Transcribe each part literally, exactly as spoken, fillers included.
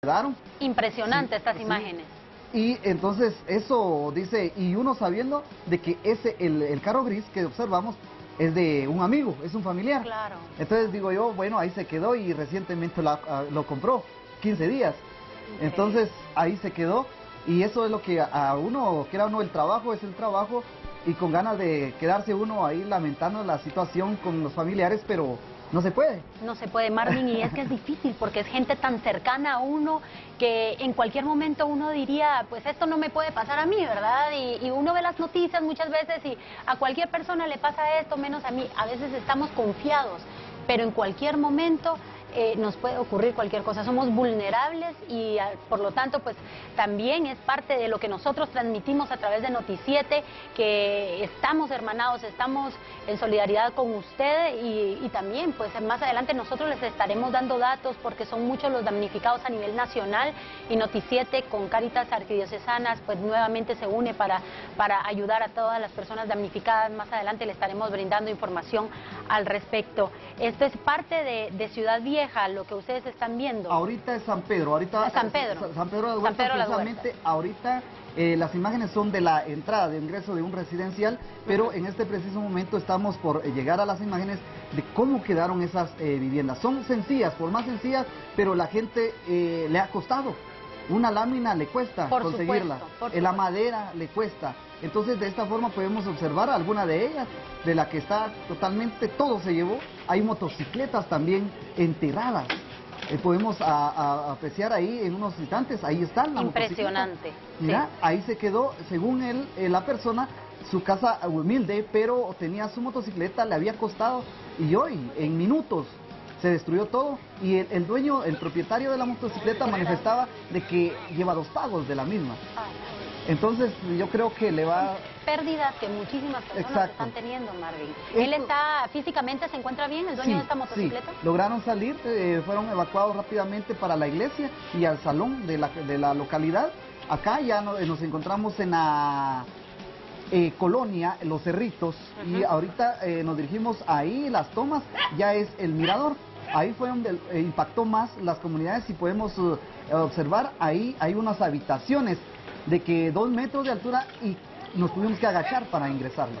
Quedaron. Impresionante, sí, estas sí. imágenes. Y entonces eso dice, y uno sabiendo de que ese el, el carro gris que observamos es de un amigo, es un familiar. Claro. Entonces digo yo, bueno, ahí se quedó y recientemente la, lo compró, quince días. Okay. Entonces ahí se quedó y eso es lo que a uno, que era uno el trabajo, es el trabajo y con ganas de quedarse uno ahí lamentando la situación con los familiares, pero... No se puede. No se puede, Marvin, y es que es difícil porque es gente tan cercana a uno que en cualquier momento uno diría, pues esto no me puede pasar a mí, ¿verdad? Y, y uno ve las noticias muchas veces y a cualquier persona le pasa esto, menos a mí. A veces estamos confiados, pero en cualquier momento eh, nos puede ocurrir cualquier cosa. Somos vulnerables y por lo tanto, pues también es parte de lo que nosotros transmitimos a través de Noti siete, que estamos hermanados, estamos en solidaridad con ustedes y, y también pues más adelante nosotros les estaremos dando datos porque son muchos los damnificados a nivel nacional y Noti siete con Caritas Arquidiocesanas pues nuevamente se une para, para ayudar a todas las personas damnificadas. Más adelante le estaremos brindando información al respecto. Esto es parte de, de Ciudad Vieja, lo que ustedes están viendo. Ahorita es San Pedro, ahorita San Pedro, San Pedro de Huerta, San Pedro de precisamente ahorita. Eh, las imágenes son de la entrada de ingreso de un residencial, pero en este preciso momento estamos por eh, llegar a las imágenes de cómo quedaron esas eh, viviendas. Son sencillas, por más sencillas, pero la gente eh, le ha costado. Una lámina le cuesta por conseguirla, supuesto, por la madera le cuesta. Entonces de esta forma podemos observar alguna de ellas, de la que está totalmente, todo se llevó. Hay motocicletas también enterradas. Eh, podemos a, a, apreciar ahí en unos instantes, ahí está la impresionante, mira, sí. Ahí se quedó, según él, eh, la persona, su casa humilde, pero tenía su motocicleta, le había costado, y hoy, en minutos, se destruyó todo, y el, el dueño, el propietario de la motocicleta manifestaba de que lleva dos pagos de la misma. Entonces, yo creo que le va... Pérdidas que muchísimas personas exacto. están teniendo, Marvin. Esto... ¿Él está físicamente, se encuentra bien, el dueño sí, de esta motocicleta? Sí, lograron salir, eh, fueron evacuados rápidamente para la iglesia y al salón de la, de la localidad. Acá ya no, nos encontramos en la eh, colonia Los Cerritos uh-huh. y ahorita eh, nos dirigimos ahí, las tomas, ya es el mirador. Ahí fue donde eh, impactó más las comunidades y podemos uh, observar, ahí hay unas habitaciones de que dos metros de altura y nos tuvimos que agachar para ingresarlo.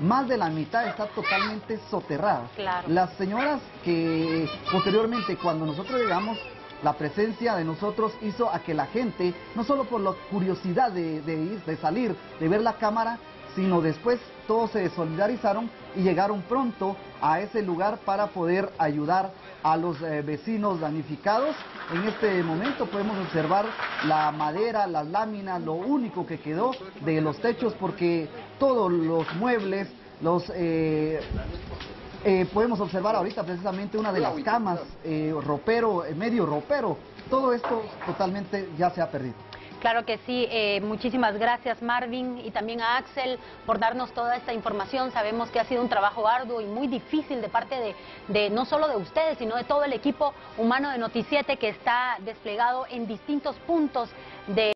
Más de la mitad está totalmente soterrada. Claro. Las señoras que posteriormente cuando nosotros llegamos, la presencia de nosotros hizo a que la gente, no solo por la curiosidad de, de ir, de salir, de ver la cámara, sino después todos se solidarizaron y llegaron pronto a ese lugar para poder ayudar a los eh, vecinos damnificados. En este momento podemos observar la madera, las láminas, lo único que quedó de los techos porque todos los muebles, los eh, eh, podemos observar ahorita precisamente una de las camas, eh, ropero, medio ropero, todo esto totalmente ya se ha perdido. Claro que sí, eh, muchísimas gracias Marvin y también a Axel por darnos toda esta información. Sabemos que ha sido un trabajo arduo y muy difícil de parte de, de no solo de ustedes, sino de todo el equipo humano de Noti siete que está desplegado en distintos puntos de...